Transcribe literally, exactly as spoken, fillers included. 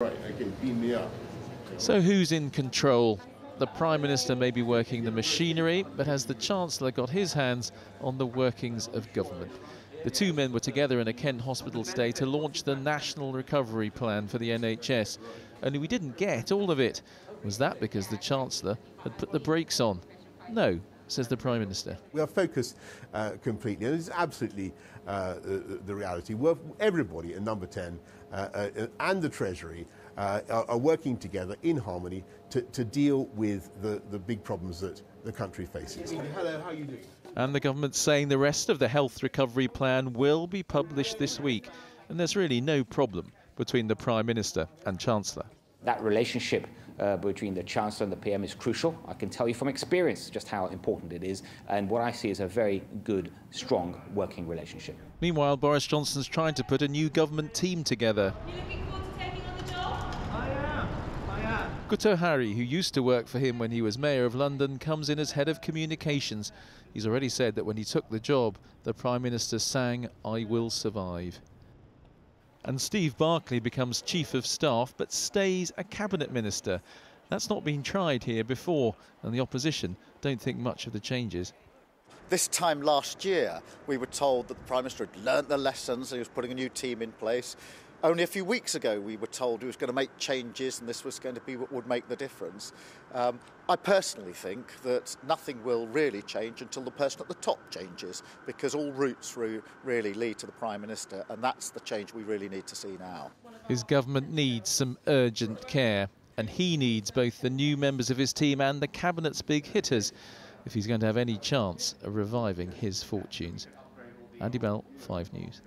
Right, I can beam me up. So who's in control? The Prime Minister may be working the machinery, but has the Chancellor got his hands on the workings of government? The two men were together in a Kent hospital stay to launch the National Recovery Plan for the N H S. Only we didn't get all of it. Was that because the Chancellor had put the brakes on? No, says the Prime Minister. We are focused uh, completely, and it's absolutely uh, the, the reality. We're, everybody at Number ten uh, uh, and the Treasury Uh, are, are working together in harmony to, to deal with the, the big problems that the country faces. Hello, how are you doing? And the government's saying the rest of the health recovery plan will be published this week. And there's really no problem between the Prime Minister and Chancellor. That relationship uh, between the Chancellor and the P M is crucial. I can tell you from experience just how important it is, and what I see is a very good, strong working relationship. Meanwhile, Boris Johnson's trying to put a new government team together. Guto Harri, who used to work for him when he was Mayor of London, comes in as head of communications. He's already said that when he took the job, the Prime Minister sang, "I will survive." And Steve Barclay becomes Chief of Staff, but stays a Cabinet Minister. That's not been tried here before, and the opposition don't think much of the changes. This time last year, we were told that the Prime Minister had learnt the lessons, he was putting a new team in place. Only a few weeks ago, we were told he was going to make changes and this was going to be what would make the difference. Um, I personally think that nothing will really change until the person at the top changes, because all routes re really lead to the Prime Minister, and that's the change we really need to see now. His government needs some urgent care, and he needs both the new members of his team and the Cabinet's big hitters if he's going to have any chance of reviving his fortunes. Andy Bell, five news.